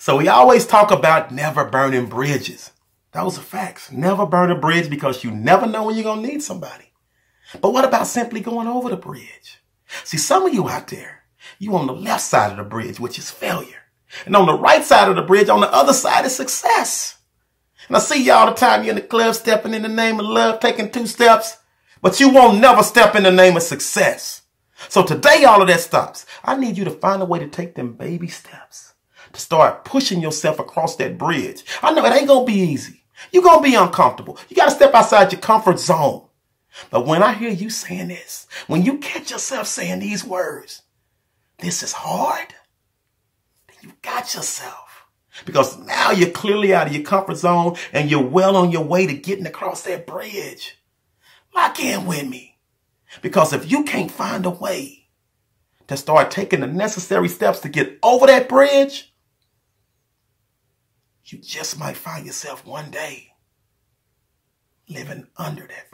So we always talk about never burning bridges. Those are facts. Never burn a bridge because you never know when you're going to need somebody. But what about simply going over the bridge? See, some of you out there, you on the left side of the bridge, which is failure. And on the right side of the bridge, on the other side is success. And I see you all the time. You're in the club stepping in the name of love, taking two steps. But you won't never step in the name of success. So today, all of that stops. I need you to find a way to take them baby steps. To start pushing yourself across that bridge. I know it ain't going to be easy. You're going to be uncomfortable. You got to step outside your comfort zone. But when I hear you saying this, when you catch yourself saying these words, this is hard, then you got yourself. Because now you're clearly out of your comfort zone and you're well on your way to getting across that bridge. Lock in with me. Because if you can't find a way to start taking the necessary steps to get over that bridge, you just might find yourself one day living under that